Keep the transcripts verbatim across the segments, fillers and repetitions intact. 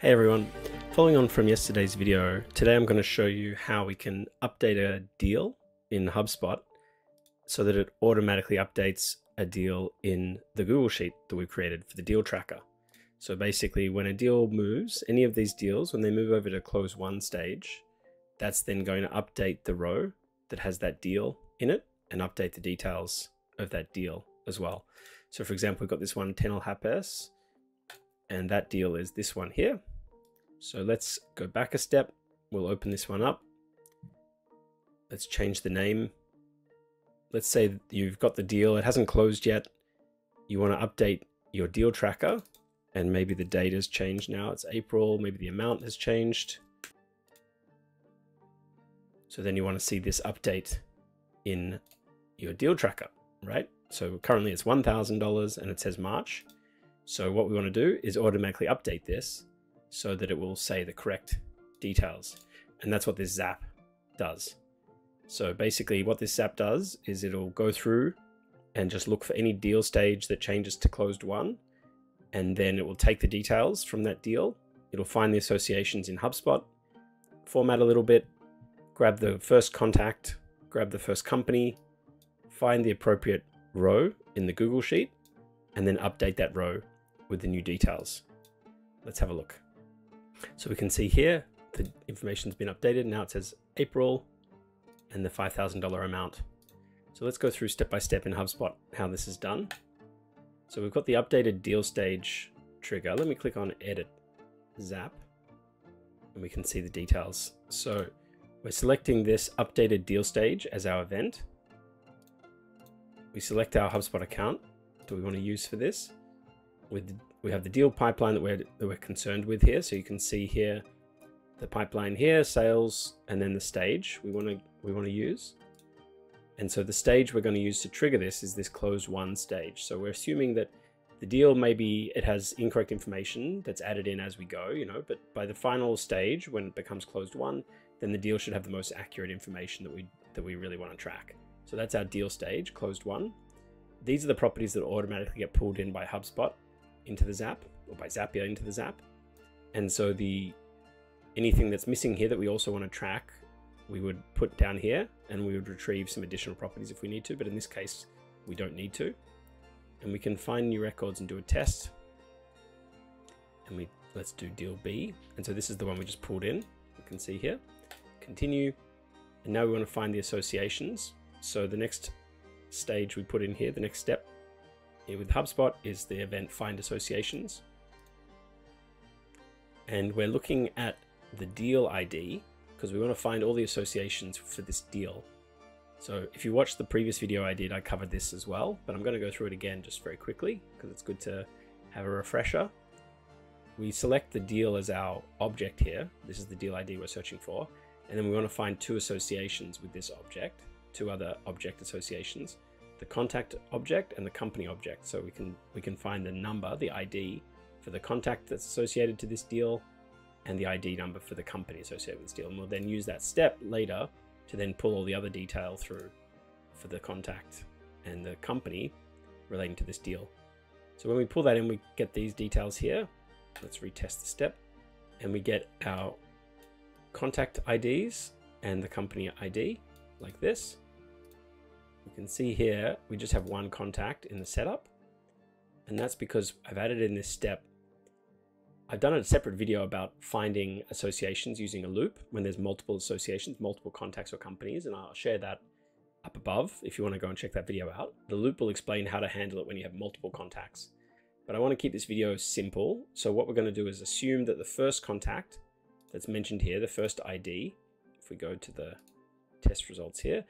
Hey everyone, following on from yesterday's video, today I'm going to show you how we can update a deal in HubSpot so that it automatically updates a deal in the Google Sheet that we've created for the deal tracker. So basically when a deal moves, any of these deals, when they move over to close one stage, that's then going to update the row that has that deal in it and update the details of that deal as well. So for example, we've got this one, Tenel Hapers, and that deal is this one here. So let's go back a step. We'll open this one up. Let's change the name. Let's say you've got the deal. It hasn't closed yet. You want to update your deal tracker and maybe the date has changed now. It's April. Maybe the amount has changed. So then you want to see this update in your deal tracker, right? So currently it's one thousand dollars and it says March. So what we want to do is automatically update this so that it will say the correct details. And that's what this Zap does. So basically what this Zap does is it'll go through and just look for any deal stage that changes to closed one. And then it will take the details from that deal. It'll find the associations in HubSpot, format a little bit, grab the first contact, grab the first company, find the appropriate row in the Google Sheet, and then update that row with the new details. Let's have a look. So we can see here, the information's been updated. Now it says April and the five thousand dollar amount. So let's go through step-by-step in HubSpot, how this is done. So we've got the updated deal stage trigger. Let me click on Edit Zap and we can see the details. So we're selecting this updated deal stage as our event. We select our HubSpot account that we want to use for this. With We have the deal pipeline that we're, that we're concerned with here. So you can see here, the pipeline here, sales, and then the stage we want to we want to use. And so the stage we're going to use to trigger this is this close one stage. So we're assuming that the deal, maybe it has incorrect information that's added in as we go, you know, but by the final stage, when it becomes closed one, then the deal should have the most accurate information that we, that we really want to track. So that's our deal stage, closed one. These are the properties that automatically get pulled in by HubSpot into the Zap, or by Zapier into the Zap. And so the anything that's missing here that we also want to track, we would put down here and we would retrieve some additional properties if we need to, but in this case, we don't need to. And we can find new records and do a test. And we let's do deal B. And so this is the one we just pulled in. You can see here, continue. And now we want to find the associations. So the next stage we put in here, the next step with HubSpot is the event find associations, and we're looking at the deal I D because we want to find all the associations for this deal. So if you watched the previous video I did, I covered this as well, but I'm going to go through it again just very quickly because it's good to have a refresher. We select the deal as our object here. This is the deal I D we're searching for, and then we want to find two associations with this object, two other object associations, the contact object and the company object. So we can we can find the number, the I D for the contact that's associated to this deal and the I D number for the company associated with this deal. And we'll then use that step later to then pull all the other detail through for the contact and the company relating to this deal. So when we pull that in, we get these details here. Let's retest the step and we get our contact I Ds and the company I D like this. You can see here, we just have one contact in the setup, and that's because I've added in this step. I've done a separate video about finding associations using a loop when there's multiple associations, multiple contacts or companies, and I'll share that up above if you want to go and check that video out. The loop will explain how to handle it when you have multiple contacts, but I want to keep this video simple. So what we're going to do is assume that the first contact that's mentioned here, the first I D, if we go to the test results here,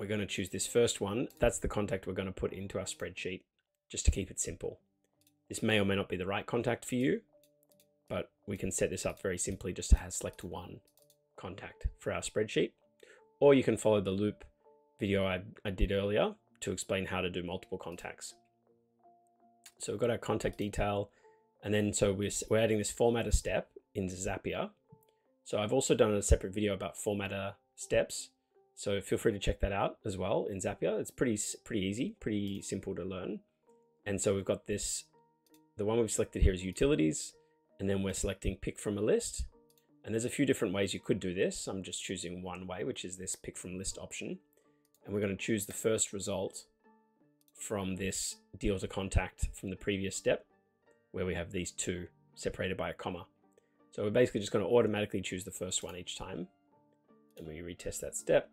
we're going to choose this first one. That's the contact we're going to put into our spreadsheet just to keep it simple. This may or may not be the right contact for you, but we can set this up very simply just to have select one contact for our spreadsheet, or you can follow the loop video I, I did earlier to explain how to do multiple contacts. So we've got our contact detail, and then so we're, we're adding this formatter step into Zapier. So I've also done a separate video about formatter steps, so feel free to check that out as well in Zapier. It's pretty pretty easy, pretty simple to learn. And so we've got this, the one we've selected here is utilities, and then we're selecting pick from a list. And there's a few different ways you could do this. I'm just choosing one way, which is this pick from list option. And we're going to choose the first result from this deal to contact from the previous step, where we have these two separated by a comma. So we're basically just going to automatically choose the first one each time. And we retest that step.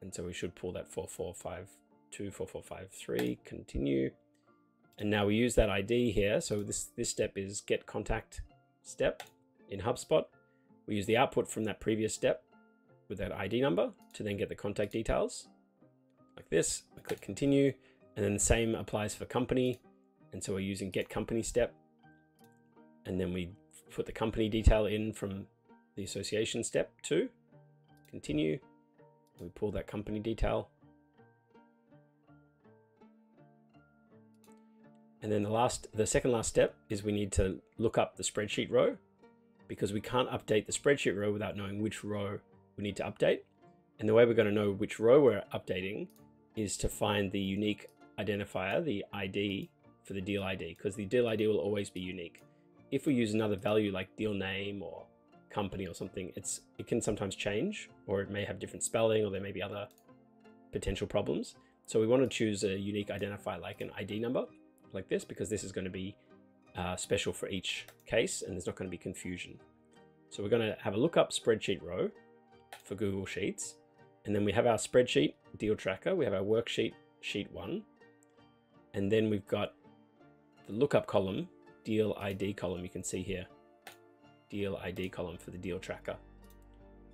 And so we should pull that four four five two four four five three, continue. And now we use that I D here. So this, this step is get contact step in HubSpot. We use the output from that previous step with that I D number to then get the contact details like this. I click continue, and then the same applies for company. And so we're using get company step. And then we put the company detail in from the association step too. Continue. We pull that company detail. And then the last, the second last step is we need to look up the spreadsheet row, because we can't update the spreadsheet row without knowing which row we need to update. And the way we're going to know which row we're updating is to find the unique identifier, the I D for the deal I D, because the deal I D will always be unique. If we use another value like deal name or company or something, it's it can sometimes change, or it may have different spelling, or there may be other potential problems. So we want to choose a unique identifier like an I D number like this, because this is going to be uh, special for each case and there's not going to be confusion. So we're going to have a lookup spreadsheet row for Google Sheets, and then we have our spreadsheet deal tracker, we have our worksheet sheet one, and then we've got the lookup column, deal I D column, you can see here, deal I D column for the deal tracker.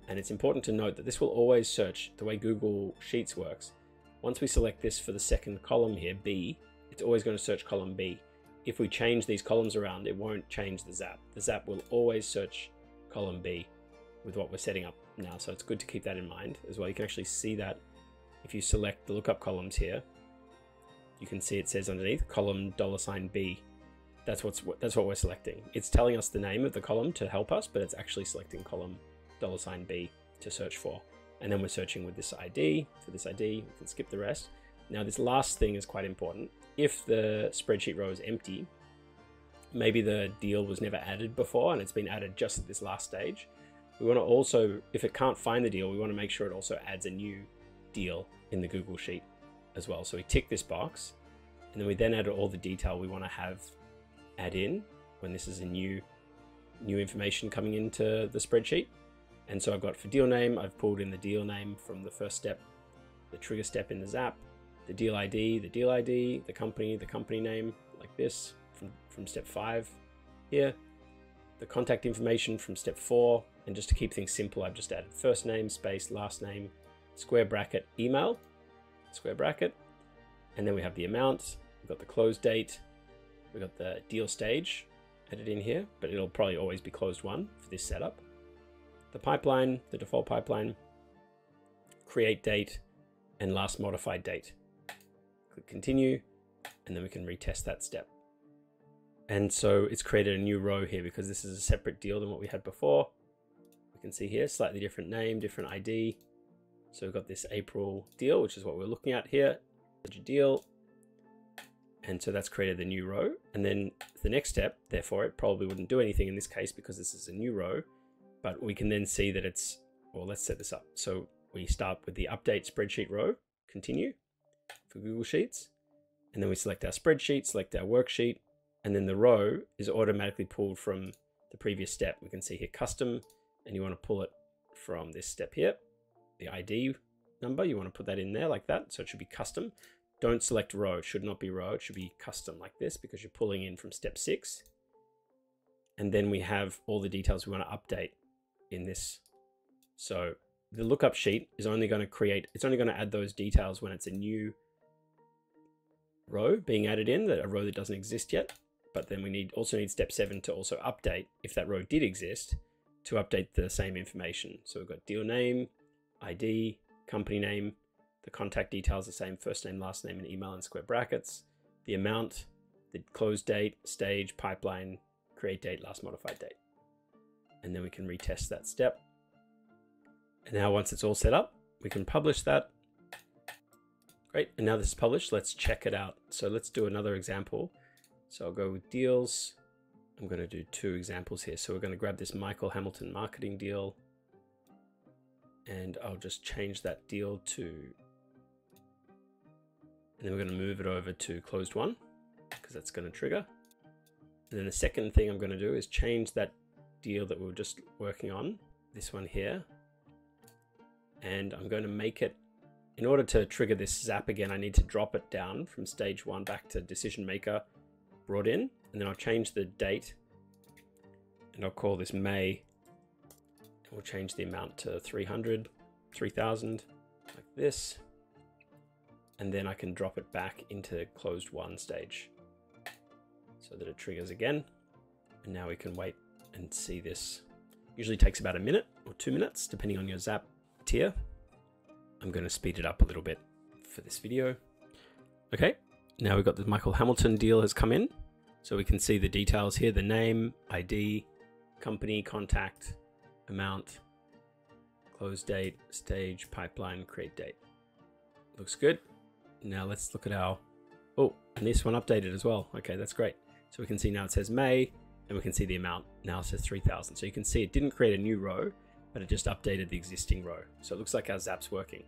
And it's important to note that this will always search the way Google Sheets works. Once we select this for the second column here, B, it's always going to search column B. If we change these columns around, it won't change the zap. The zap will always search column B with what we're setting up now. So it's good to keep that in mind as well. You can actually see that if you select the lookup columns here, you can see it says underneath column dollar sign B. That's what's that's what we're selecting. It's telling us the name of the column to help us, but it's actually selecting column dollar sign B to search for. And then we're searching with this I D. For this I D, we can skip the rest. Now this last thing is quite important. If the spreadsheet row is empty, maybe the deal was never added before and it's been added just at this last stage. We want to also, if it can't find the deal, we want to make sure it also adds a new deal in the Google Sheet as well. So we tick this box, and then we then add all the detail we want to have add in when this is a new new information coming into the spreadsheet. And so I've got for deal name, I've pulled in the deal name from the first step, the trigger step in the zap, the deal I D, the deal I D, the company, the company name like this from, from step five here, the contact information from step four. And just to keep things simple, I've just added first name, space, last name, square bracket, email, square bracket. And then we have the amount, we've got the close date, we've got the deal stage added in here, but it'll probably always be closed one for this setup. The pipeline, the default pipeline, create date, and last modified date. Click continue, and then we can retest that step. And so it's created a new row here because this is a separate deal than what we had before. We can see here, slightly different name, different I D. So we've got this April deal, which is what we're looking at here, such a deal. And so that's created the new row. And then the next step, therefore, it probably wouldn't do anything in this case because this is a new row, but we can then see that it's, well, let's set this up. So we start with the update spreadsheet row, continue for Google Sheets. And then we select our spreadsheet, select our worksheet, and then the row is automatically pulled from the previous step. We can see here custom, and you want to pull it from this step here, the I D number, you want to put that in there like that. So it should be custom. Don't select row, it should not be row, it should be custom like this because you're pulling in from step six. And then we have all the details we want to update in this. So the lookup sheet is only going to create, it's only going to add those details when it's a new row being added in, that a row that doesn't exist yet. But then we need also need step seven to also update, if that row did exist, to update the same information. So we've got deal name, I D, company name, the contact details the same, first name, last name, and email in square brackets, the amount, the close date, stage, pipeline, create date, last modified date. And then we can retest that step. And now once it's all set up, we can publish that. Great, and now this is published, let's check it out. So let's do another example. So I'll go with deals, I'm going to do two examples here. So we're going to grab this Michael Hamilton marketing deal, and I'll just change that deal to, and then we're going to move it over to closed one because that's going to trigger. And then the second thing I'm going to do is change that deal that we were just working on, this one here. And I'm going to make it, in order to trigger this zap again, I need to drop it down from stage one back to decision maker brought in. And then I'll change the date and I'll call this May. And we'll change the amount to three hundred, three thousand, like this. And then I can drop it back into closed one stage so that it triggers again. And now we can wait and see this. Usually takes about a minute or two minutes, depending on your zap tier. I'm going to speed it up a little bit for this video. Okay, now we've got the Michael Hamilton deal has come in. So we can see the details here, the name, I D, company, contact, amount, close date, stage, pipeline, create date. Looks good. Now let's look at our, oh, and this one updated as well. Okay, that's great. So we can see now it says May, and we can see the amount now it says three thousand. So you can see it didn't create a new row, but it just updated the existing row. So it looks like our zap's working.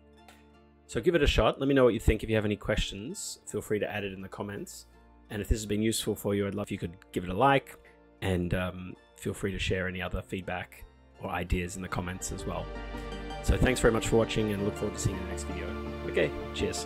So give it a shot. Let me know what you think. If you have any questions, feel free to add it in the comments. And if this has been useful for you, I'd love if you could give it a like, and um, feel free to share any other feedback or ideas in the comments as well. So thanks very much for watching, and look forward to seeing you in the next video. Okay, cheers.